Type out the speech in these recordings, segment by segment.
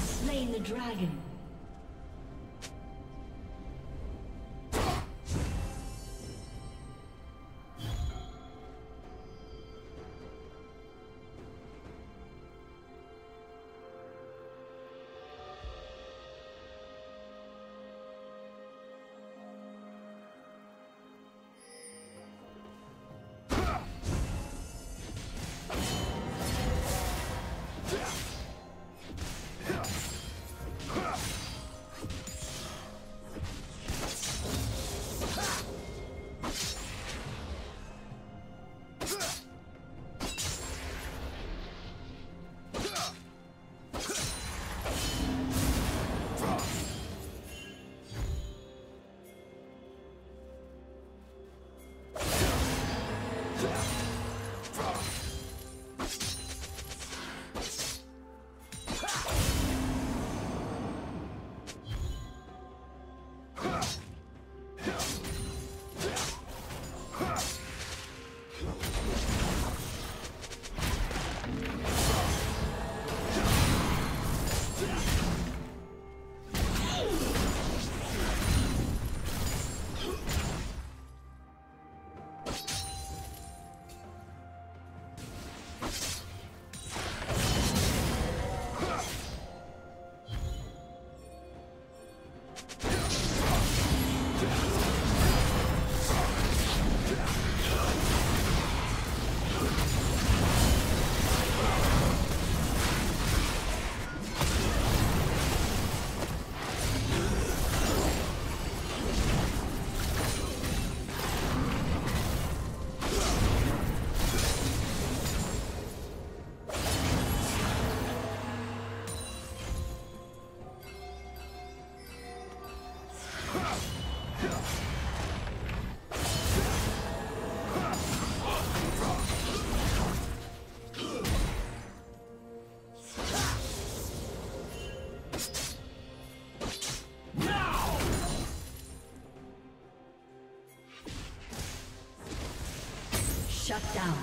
has slain the dragon. Shut down.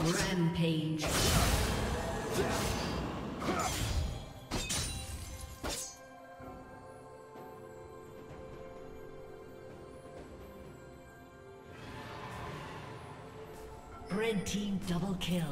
Rampage. Red team double kill.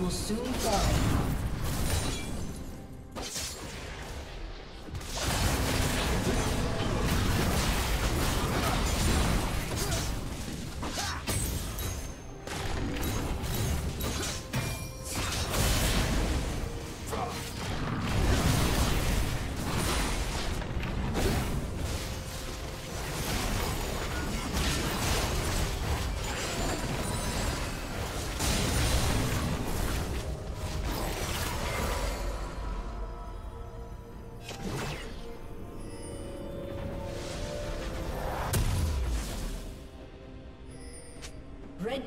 Will soon fall. Red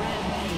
Rampage.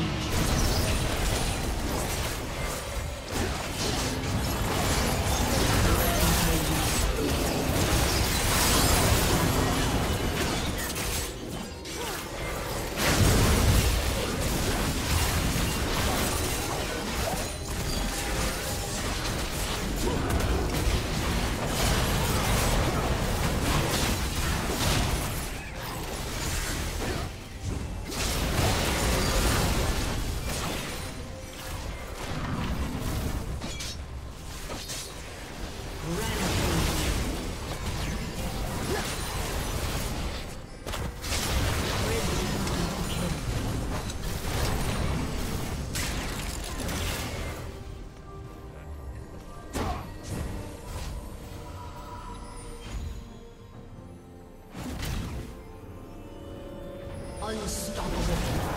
Unstoppable. Yeah.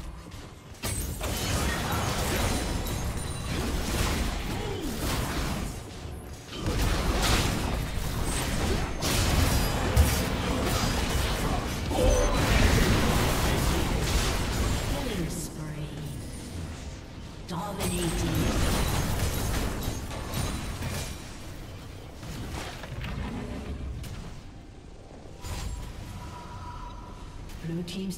Blue team's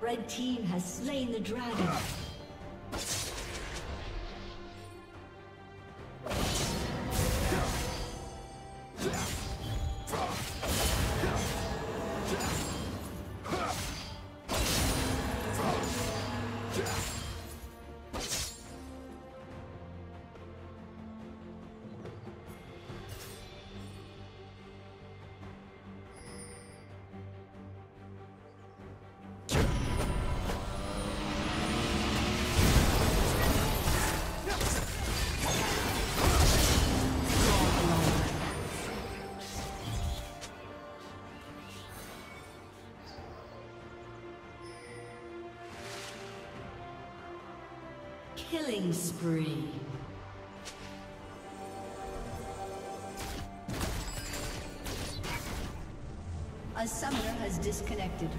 Red team has slain the dragon. Killing spree. A summoner has disconnected.